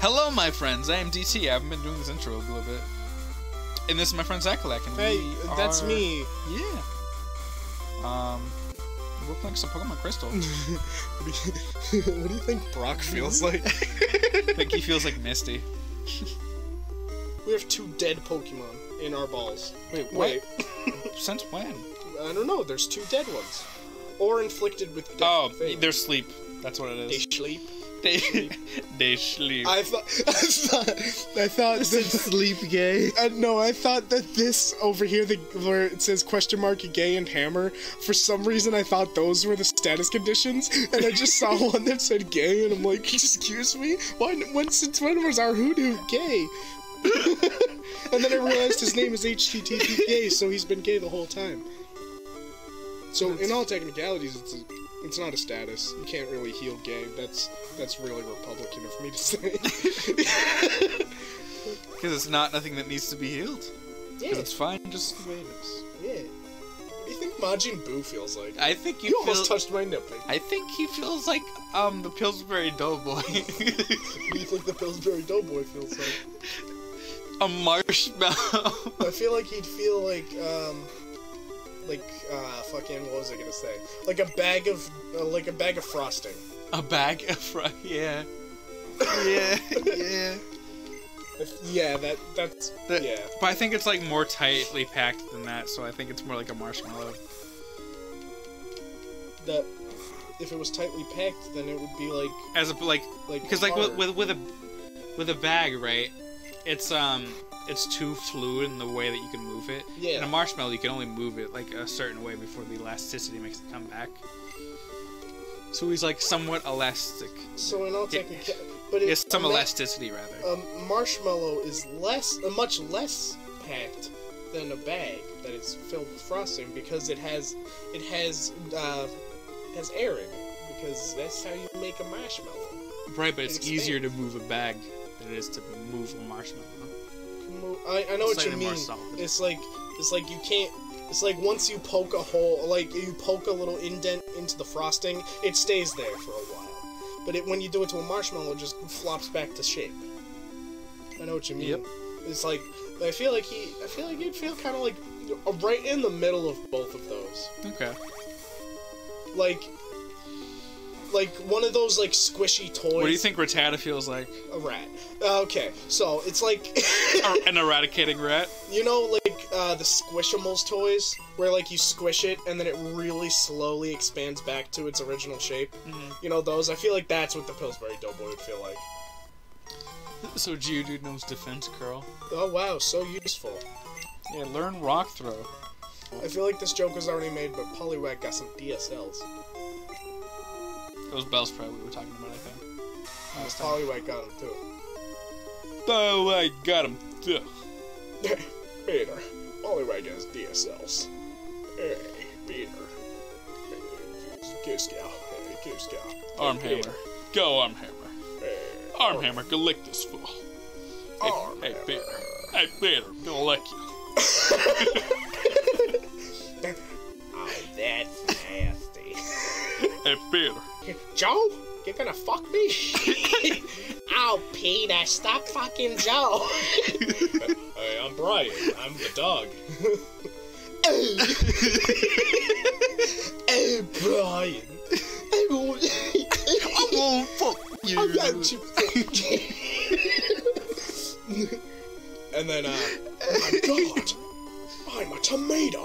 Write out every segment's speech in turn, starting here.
Hello, my friends. I am DT. I haven't been doing this intro a little bit. And this is my friend Zachalak. And hey, that's me. Yeah. We're playing some Pokemon Crystal. What do you think Brock feels like? I think he feels like Misty. We have two dead Pokemon in our balls. Wait, what? Wait. Since when? I don't know. There's two dead ones. Or inflicted with death. Oh, they're sleep. That's what it is. They sleep. They sleep. I thought this is sleep gay. No, I thought that this over here, where it says question mark gay and hammer, for some reason I thought those were the status conditions, and I just saw one that said gay, and I'm like, excuse me, since when was our hoodoo gay? And then I realized his name is HTTP gay, so he's been gay the whole time. So in all technicalities, it's not a status. You can't really heal gay. That's really Republican of me to say. Because it's not nothing that needs to be healed. Yeah. Because it's fine just the way it is. Yeah. What do you think Majin Buu feels like? I think you almost touched my nipple. I think he feels like the Pillsbury Doughboy. What do you think the Pillsbury Doughboy feels like? A marshmallow. I feel like he'd feel like fucking, what was I gonna say? Like a bag of, frosting. A bag of yeah. Yeah, yeah. Yeah, yeah. But I think it's, like, more tightly packed than that, so I think it's more like a marshmallow. That, if it was tightly packed, then it would be, like... As a, like because, like, with a bag, right, it's too fluid in the way that you can move it. Yeah. In a marshmallow, you can only move it like a certain way before the elasticity makes it come back. So he's like somewhat elastic. So in all technicality, but it's some elasticity rather. A marshmallow is much less packed than a bag that is filled with frosting because it has air in it, because that's how you make a marshmallow. Right, but it's easier to move a bag than it is to move a marshmallow. I know what you mean. It's like you can't. It's like once you poke a hole, like you poke a little indent into the frosting, it stays there for a while. But when you do it to a marshmallow, it just flops back to shape. I know what you mean. Yep. It's like I feel like you'd feel kind of like right in the middle of both of those. Okay. Like one of those like squishy toys. What do you think Rattata feels like? A rat. Okay, so it's like an eradicating rat. You know, like the Squishamals toys, where like you squish it and then it really slowly expands back to its original shape. Mm-hmm. You know those? I feel like that's what the Pillsbury Doughboy would feel like. So Geodude knows defense curl. Oh wow, so useful. Yeah, learn rock throw. I feel like this joke was already made, but Poliwag got some DSLs. Those bells probably we were talking about, I think. Poliwag got him, too. Poliwag got him, too. Peter, Poliwag has DSLs. Hey, Peter. Goose gal. Hey, goose gal. Arm hammer. Go, arm hammer. Arm hammer, go lick this fool. Hey, Peter. Hey, Peter, go lick you. Oh, that's nasty. Hey, Peter. Joe, you're gonna fuck me? Oh, Peter, stop fucking Joe. Hey, I'm Brian. I'm the dog. Hey, Brian. I won't fuck you. I'm not you. And then, oh my god, I'm a tomato.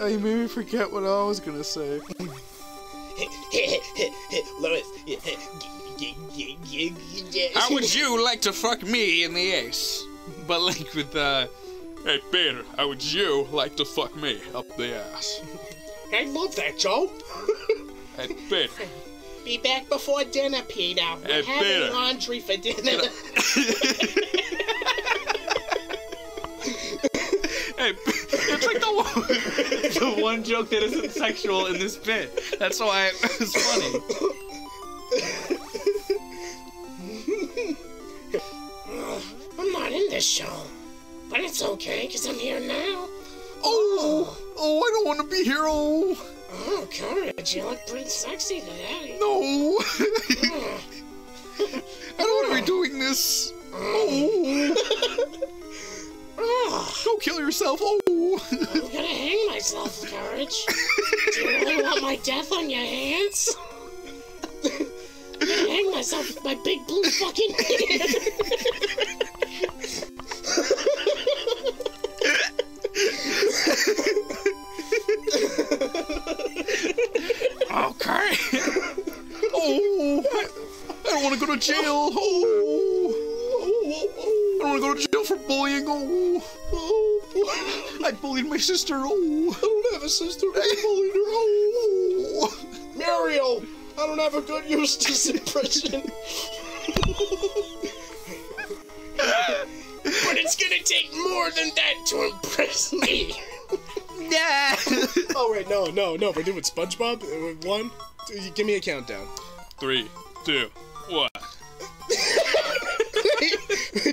Oh, you made me forget what I was gonna say. Lois, how would you like to fuck me in the ass? But like with the... Hey, Peter, how would you like to fuck me up the ass? I love that, Joe. Hey, Peter. Be back before dinner, Peter. We're having laundry for dinner. Hey, it's like the one joke that isn't sexual in this bit. That's why it was funny. I'm not in this show, but it's okay because I'm here now. Oh, I don't want to be here. Oh, Courage, you look pretty sexy today. No. we doing this? Oh. Go kill yourself. Oh. I'm gonna hang myself, Courage. Do you really want my death on your hands? I'm gonna hang myself with my big blue fucking hand. Okay. Oh, I don't want to go to jail. Oh, I don't want to go to jail for bullying. Oh, I bullied my sister. Oh, I don't have a sister. I bullied her. Oh, Muriel. I don't have a good Eustace impression. But it's gonna take more than that to impress me. Nah. Oh wait, no. We're doing SpongeBob. 1, 2, give me a countdown. 3, 2, 1.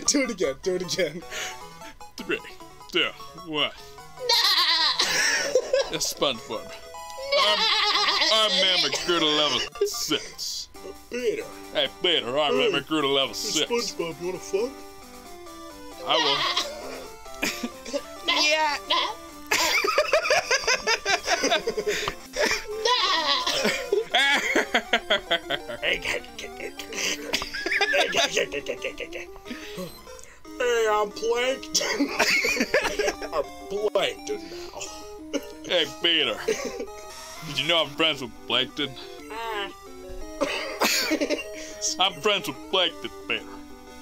Do it again. Do it again. 3, 2, 1. Nah. That's SpongeBob. I'm Mammoth Griddle level 6. Peter. Hey, Peter, I'm Mammoth Griddle level 6. SpongeBob, you wanna fuck? I will. Yeah. Hey, I'm Plankton. I'm Plankton now. Hey, Peter. Did you know I'm friends with Plankton? I'm friends with Plankton, Peter.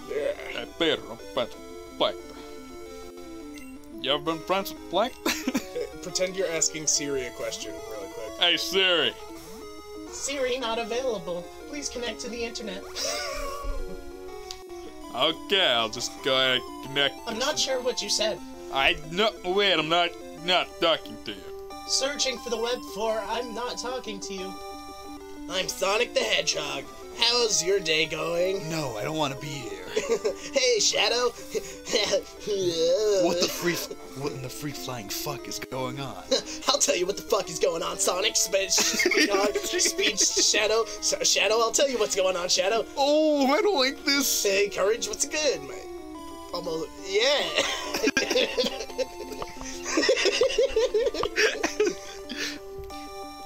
Yeah. Hey, Peter, I'm friends with Plankton. You ever been friends with Plankton? Pretend you're asking Siri a question really quick. Hey, Siri. Siri not available. Please connect to the internet. Okay, I'll just go ahead and connect. I'm not sure what you said. Wait, I'm not talking to you. Searching for the web for I'm not talking to you. I'm Sonic the Hedgehog. How's your day going? No, I don't want to be here. Hey, Shadow. what in the free flying fuck is going on? I'll tell you what the fuck is going on, Sonic. Shadow, I'll tell you what's going on, Shadow. Oh, I don't like this. Hey, Courage, what's good, mate? Almost, yeah.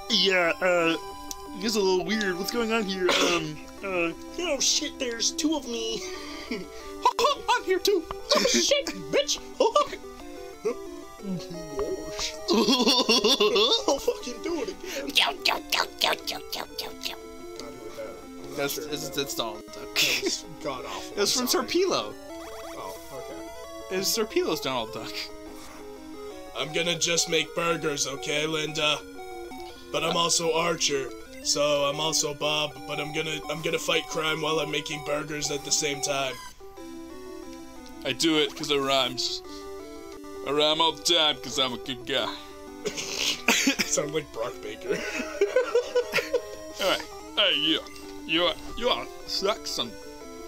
Yeah, this is a little weird. What's going on here? Oh shit, there's 2 of me. I'm here too. Oh shit, bitch. I'll fucking do it again. That's all. That's god awful. That's from Sir Pilo. Oh, okay. It's Sir Pilo's Donald Duck. I'm gonna just make burgers, okay, Linda? But I'm also Archer, so I'm also Bob, but I'm gonna fight crime while I'm making burgers at the same time. I do it because it rhymes. I rhyme all the time because I'm a good guy. Sound like Brock Baker. Alright, hey, you wanna suck some?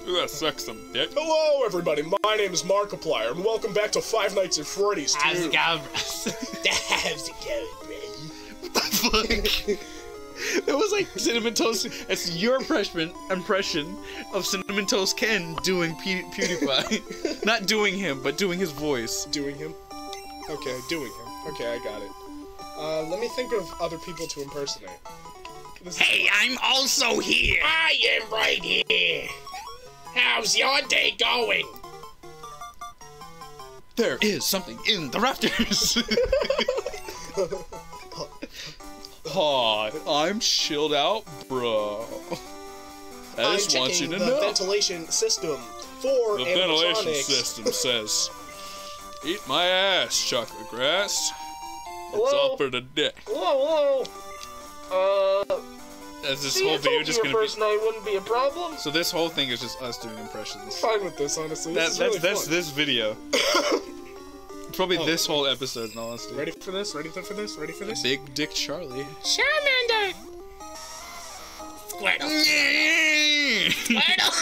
We're gonna suck some dick. Hello, everybody. My name is Markiplier, and welcome back to Five Nights at Freddy's 2. How's it going, bro? How's it going, bro? What the fuck? That was like Cinnamon Toast. That's your impression of Cinnamon Toast Ken doing PewDiePie. Not doing him, but doing his voice. Doing him? Okay, doing him. Okay, I got it. Let me think of other people to impersonate. Hey, I'm also here. I am right here. How's your day going? There is something in the rafters. Oh, I'm chilled out, bro. I just want you to know. The ventilation system for the ventilation system says, "Eat my ass, chocolate grass. Hello? It's all for the dick." Whoa, whoa. As this whole video just gonna first night wouldn't be a problem. So this whole thing is just us doing impressions. I'm fine with this, honestly. That's this video. It's probably this whole episode, in all honesty. Ready for this? Ready for this? Ready for this? Big Dick Charlie. Charmander. Squirtle. Squirtle.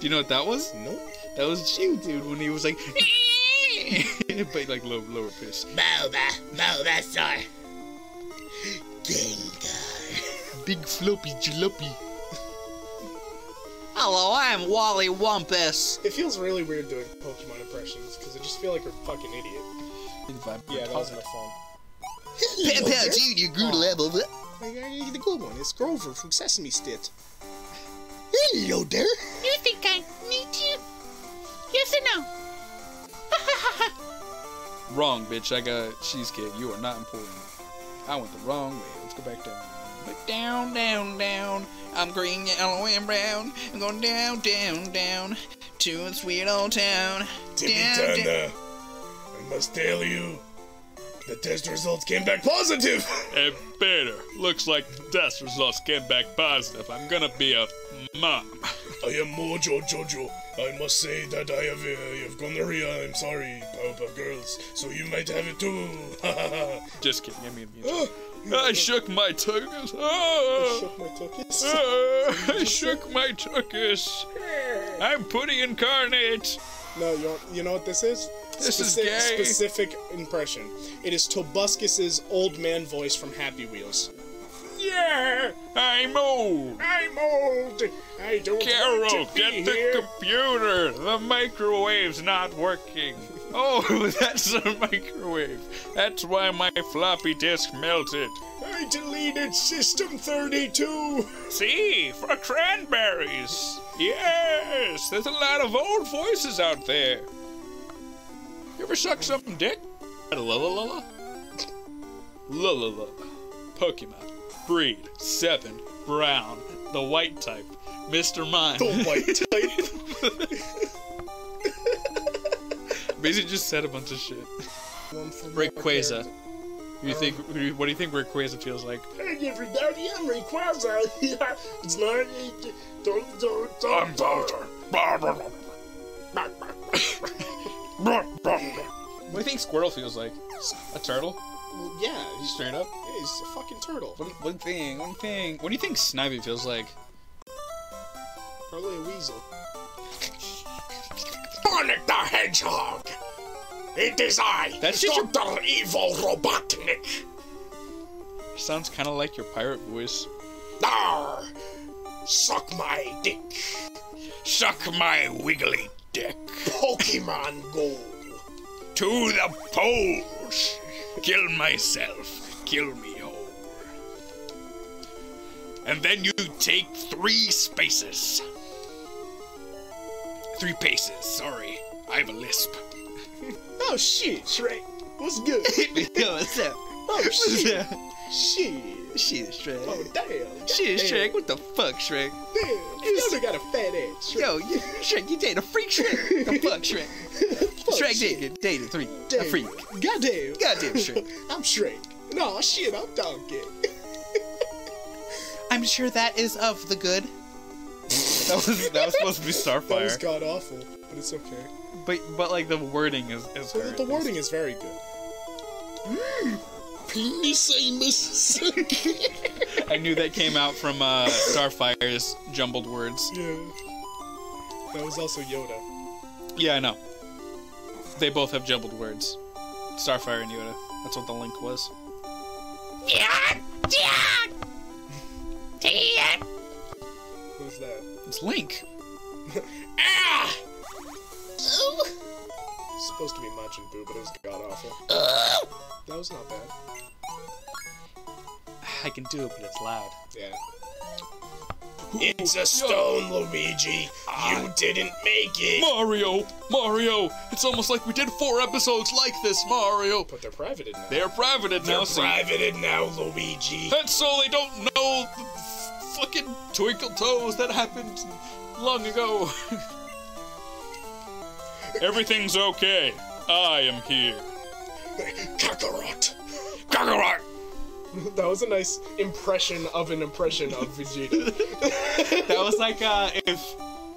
Do you know what that was? Nope. That was you, dude, when he was like, but like lower pitch. Boba, sorry. Gengar. Big floppy jalopy. Hello, I am Wally Wumpus. It feels really weird doing Pokemon impressions, because I just feel like a fucking idiot. Yeah, that was my phone. Hello, dude, you good level. The good one is Grover from Sesame Street. Hello there. You think I need you? Yes or no? Wrong, bitch. I got cheesecake. You are not important. I went the wrong way. Let's go back down. Back down, down, down. I'm green, yellow, and brown. I'm going down, down, down to a sweet old town. Timmy-tana, I must tell you, the test results came back positive. And better. Looks like the test results came back positive. I'm gonna be a mom. I am Mojo Jojo. I must say that I have gonorrhea. I'm sorry, Powerpuff Girls. So you might have it too. Just kidding. I mean, I shook my tuchus. I shook my tuchus. I shook my tuchus. I'm pretty incarnate. No, you know what this is? This is a specific impression. It is Tobuscus's old man voice from Happy Wheels. Yeah, I'm old. I'm old. I don't want to be here. Carol, get the computer. The microwave's not working. Oh, that's a microwave. That's why my floppy disk melted. I deleted System 32. See, for cranberries. Yes, there's a lot of old voices out there. You ever suck something dick? La la la la. La la la. Pokemon. Breed, 7, brown, the white type, Mr. Mime. The white type? Basically just said a bunch of shit. Rayquaza. What do you think Rayquaza feels like? Hey everybody, I'm Rayquaza. It's not... Don't. I'm Doctor. What do you think Squirtle feels like? A turtle? Well, yeah, he's straight up. Yeah, he's a fucking turtle. One thing. What do you think Snivy feels like? Probably a weasel. Sonic the Hedgehog! It is I! That's just Dr. Evil Robotnik! Sounds kinda like your pirate voice. Arr! Suck my dick! Suck my wiggly dick! Pokemon Go! To the poles! Kill myself. Kill me whole. And then you take 3 spaces. 3 paces, sorry. I have a lisp. Oh shit, Shrek. What's good? Yo, what's up? Oh shit. Shit. Shit, Shrek. Oh damn. Shit, Shrek. What the fuck, Shrek? Damn. You still got a fat ass, Shrek. Yo, Shrek, you dated a freak, Shrek. The fuck, Shrek. Shrek dated 3. Damn. A freak. Goddamn. Goddamn Shrek. I'm Shrek. No, shit, I'm Donkey. I'm sure that is of the good. that was supposed to be Starfire. That was god awful, but it's okay. But like the wording is so the wording is very good. Penis. I knew that came out from Starfire's jumbled words. Yeah. That was also Yoda. Yeah, I know. They both have jumbled words. Starfire and Yoda. That's what the Link was. Who's that? It's Link. Ah! It's supposed to be Majin Buu, but it was god awful. That was not bad. I can do it, but it's loud. Yeah. It's a stone, Luigi. You didn't make it. Mario. It's almost like we did 4 episodes like this, Mario. But they're privated now. They're privated now, Luigi. That's so they don't know the fucking Twinkle Toes that happened long ago. Everything's okay. I am here. Kakarot. That was a nice impression of Vegeta. That was like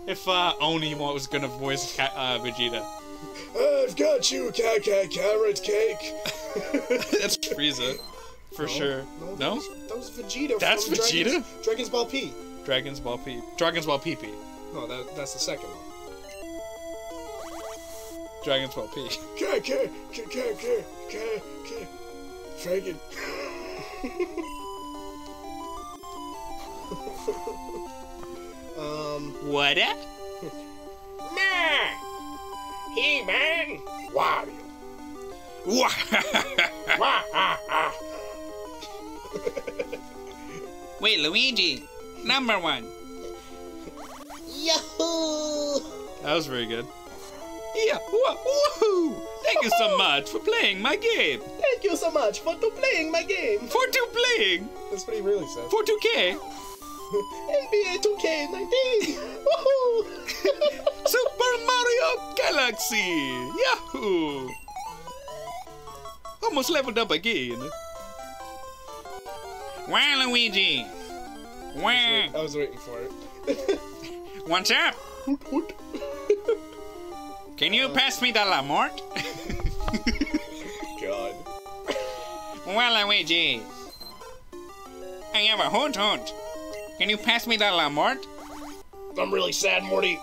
if Oni was gonna voice Vegeta. I've got you, carrot cake. That's Frieza, for sure. No, that was Vegeta. That's Vegeta. Dragon's Ball P. Dragon's Ball PP. No, that's the second one. Dragon's Ball P. Dragon. What up? Nah! Hey, man! Wario! Wah-ha-ha! Wait, Luigi! Number one! Yahoo! That was very good. Yeah, woohoo! Thank you so much for playing my game. Thank you so much for playing my game. For to playing. That's what he really said. For 2K. NBA 2K19. Woohoo! Super Mario Galaxy. Yahoo! Almost leveled up again. Wow, Luigi. Wow. I was waiting for it. What's up? Can you pass me the la mort? God. Well, Luigi. I have a hoot. Can you pass me the la mort? I'm really sad, Morty.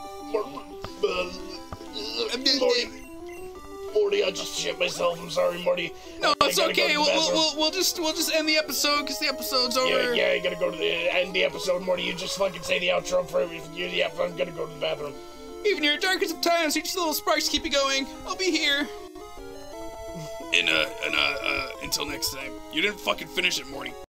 Morty, I just shit myself. I'm sorry, Morty. No, it's okay. We'll just end the episode because the episode's over. Yeah, you gotta go to the end the episode, Morty. You just fucking say the outro for everything. Yeah, I'm gonna go to the bathroom. Even your darkest of times, each little sparks keep you going. I'll be here. Until next time. You didn't fucking finish it, Morty.